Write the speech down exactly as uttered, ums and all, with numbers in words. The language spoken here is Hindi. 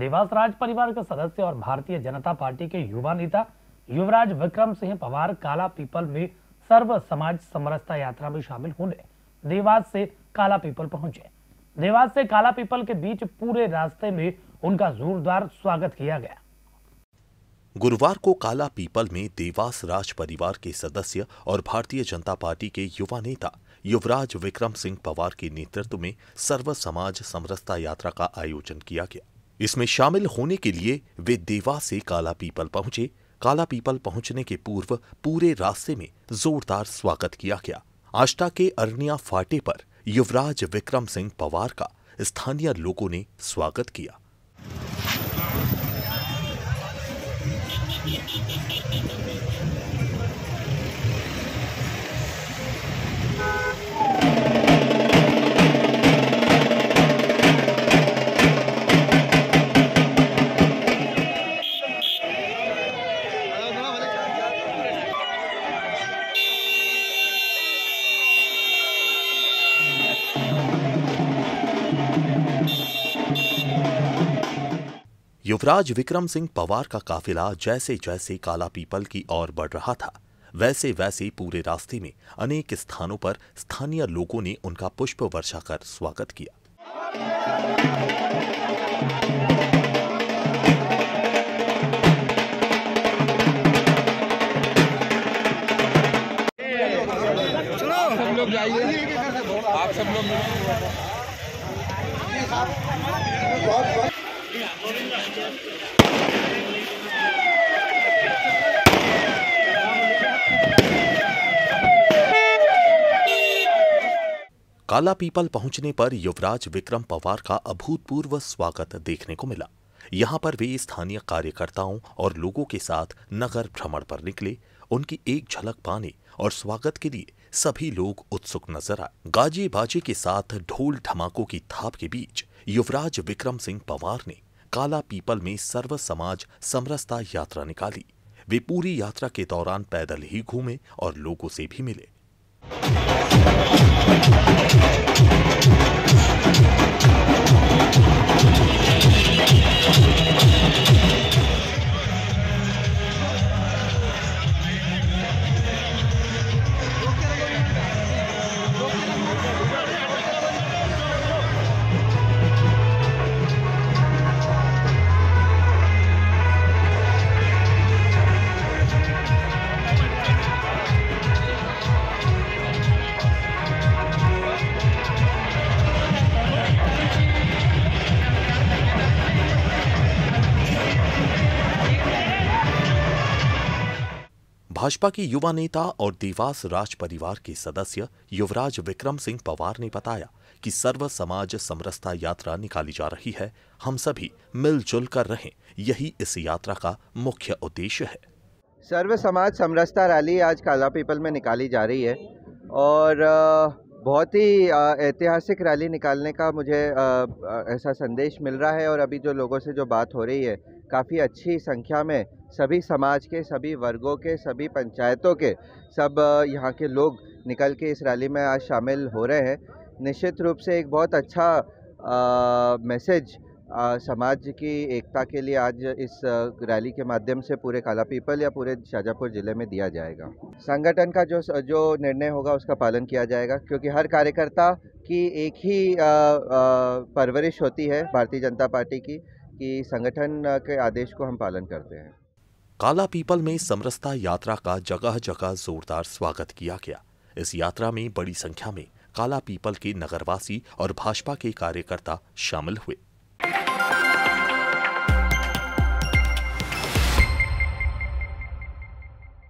देवास राज परिवार के सदस्य और भारतीय जनता पार्टी के युवा नेता युवराज विक्रम सिंह पवार कालापीपल में सर्व समाज समरसता यात्रा में शामिल होने देवास से कालापीपल पहुंचे। देवास से कालापीपल के बीच पूरे रास्ते में उनका जोरदार स्वागत किया गया। गुरुवार को कालापीपल में देवास राज परिवार के सदस्य और भारतीय जनता पार्टी के युवा नेता युवराज विक्रम सिंह पवार के नेतृत्व में सर्व समाज समरसता यात्रा का आयोजन किया गया। इसमें शामिल होने के लिए वे देवास से कालापीपल पहुंचे। कालापीपल पहुंचने के पूर्व पूरे रास्ते में जोरदार स्वागत किया गया। आष्टा के अरनिया फाटे पर युवराज विक्रम सिंह पवार का स्थानीय लोगों ने स्वागत किया। युवराज विक्रम सिंह पवार का काफिला जैसे जैसे कालापीपल की ओर बढ़ रहा था, वैसे वैसे पूरे रास्ते में अनेक स्थानों पर स्थानीय लोगों ने उनका पुष्प वर्षा कर स्वागत किया। आप सब लोग कालापीपल पहुंचने पर युवराज विक्रम पवार का अभूतपूर्व स्वागत देखने को मिला। यहां पर वे स्थानीय कार्यकर्ताओं और लोगों के साथ नगर भ्रमण पर निकले। उनकी एक झलक पाने और स्वागत के लिए सभी लोग उत्सुक नजर आए। गाजे बाजे के साथ ढोल धमाकों की थाप के बीच युवराज विक्रम सिंह पवार ने कालापीपल में सर्व समाज समरसता यात्रा निकाली। वे पूरी यात्रा के दौरान पैदल ही घूमे और लोगों से भी मिले। भाजपा की युवा नेता और देवास राज परिवार के सदस्य युवराज विक्रम सिंह पवार ने बताया कि सर्व समाज समरसता यात्रा निकाली जा रही है। हम सभी मिलजुल कर रहें, यही इस यात्रा का मुख्य उद्देश्य है। सर्व समाज समरसता रैली आज कालापीपल में निकाली जा रही है और बहुत ही ऐतिहासिक रैली निकालने का मुझे ऐसा संदेश मिल रहा है। और अभी जो लोगों से जो बात हो रही है, काफ़ी अच्छी संख्या में सभी समाज के, सभी वर्गों के, सभी पंचायतों के सब यहाँ के लोग निकल के इस रैली में आज शामिल हो रहे हैं। निश्चित रूप से एक बहुत अच्छा आ, मैसेज आ, समाज की एकता के लिए आज इस रैली के माध्यम से पूरे कालापीपल या पूरे शाजापुर ज़िले में दिया जाएगा। संगठन का जो जो निर्णय होगा उसका पालन किया जाएगा, क्योंकि हर कार्यकर्ता की एक ही आ, आ, परवरिश होती है भारतीय जनता पार्टी की कि संगठन के आदेश को हम पालन करते हैं। कालापीपल में समरसता यात्रा का जगह जगह जोरदार स्वागत किया गया। इस यात्रा में बड़ी संख्या में कालापीपल के नगरवासी और भाजपा के कार्यकर्ता शामिल हुए।